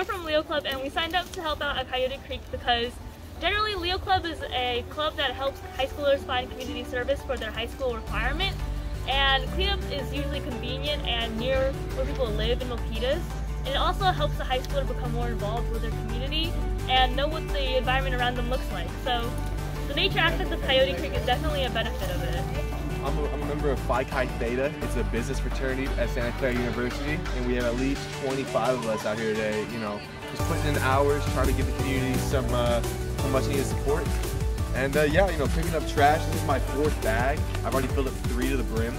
we're from Leo Club, and we signed up to help out at Coyote Creek because generally Leo Club is a club that helps high schoolers find community service for their high school requirement, and cleanup is usually convenient and near where people live in Milpitas, and it also helps the high schooler become more involved with their community and know what the environment around them looks like. So the nature aspect of Coyote Creek is definitely a benefit of it. I'm a member of Phi Chi Theta. It's a business fraternity at Santa Clara University, and we have at least 25 of us out here today, you know, just putting in hours, trying to give the community some much needed support. And yeah, you know, picking up trash. This is my 4th bag. I've already filled up 3 to the brim.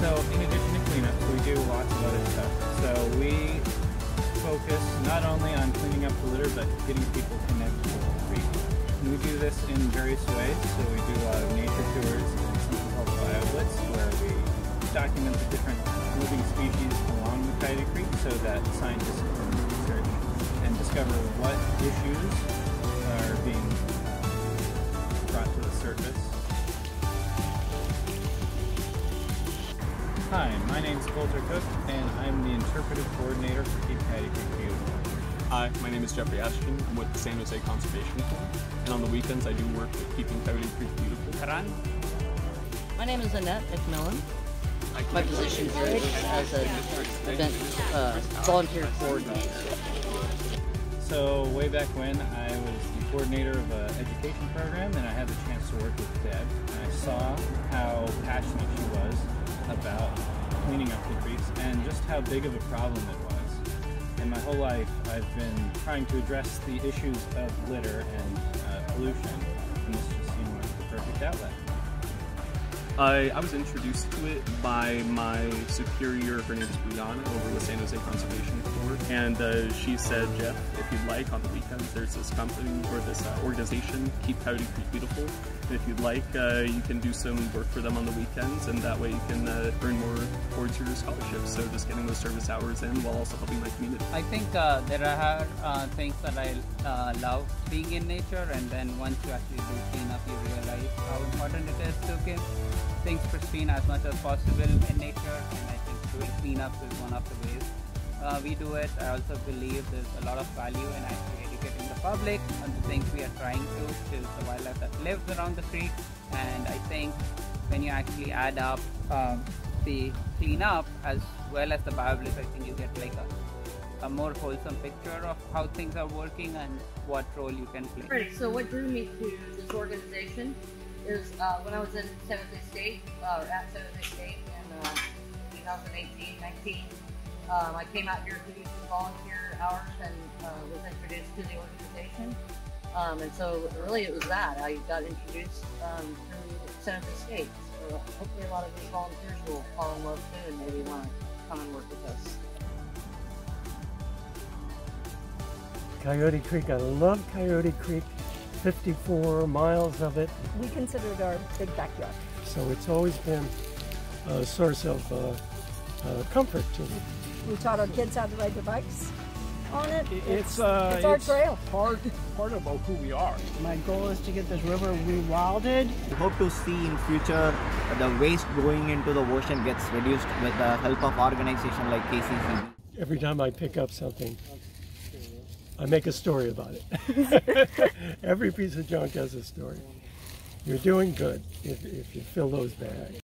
So in addition to cleanup, we do lots of other stuff. So we focus not only on cleaning up the litter, but getting people connected to the creek. We do this in various ways, so we do a lot of nature tours and something called BioBlitz, where we document the different living species along the Coyote Creek so that scientists can research and discover what issues are being brought to the surface. Hi, my name's Walter Cook, and I'm the interpretive coordinator for Keep Coyote Creek Beautiful. Hi, my name is Jeffrey Ashton. I'm with the San Jose Conservation Corps, and on the weekends I do work with Keeping Coyote Creek Beautiful. My name is Annette McMillan. My position here is as an event volunteer coordinator. So way back when, I was the coordinator of an education program, and I had the chance to work with Deb, and I saw how passionate she was about cleaning up the creeks and just how big of a problem it was. And my whole life, I've been trying to address the issues of litter and pollution, and this just seemed like the perfect outlet. I was introduced to it by my superior, her name is Bidana, over the San Jose Conservation Corps, and she said, Jeff, if you'd like, on the weekends there's this company or this organization, Keep Coyote Creek Beautiful, and if you'd like, you can do some work for them on the weekends, and that way you can earn more towards your scholarships, so just getting those service hours in while also helping my community. I think there are things that I love being in nature, and then once you actually do clean up, you realize how important it is to give things pristine as much as possible in nature, and I think doing cleanups is one of the ways we do it. I also believe there's a lot of value in actually educating the public on the things we are trying to, which is the wildlife that lives around the creek, and I think when you actually add up the cleanup as well as the BioBlitz, I think you get like a more wholesome picture of how things are working and what role you can play. All right, so what drew me to this organization is when I was in at Seventh State in 2018-19, I came out here to do some volunteer hours and was introduced to the organization. And so really it was that. I got introduced through Seventh State. So hopefully a lot of these volunteers will fall in love too and maybe want to come and work with us. Coyote Creek, I love Coyote Creek. 54 miles of it. We consider it our big backyard. So it's always been a source of comfort to me. We taught our kids how to ride their bikes on it. It's our trail. Part of who we are. My goal is to get this river rewilded. We hope to see in future the waste going into the ocean gets reduced with the help of organizations like KCC. Every time I pick up something, I make a story about it. Every piece of junk has a story. You're doing good if you fill those bags.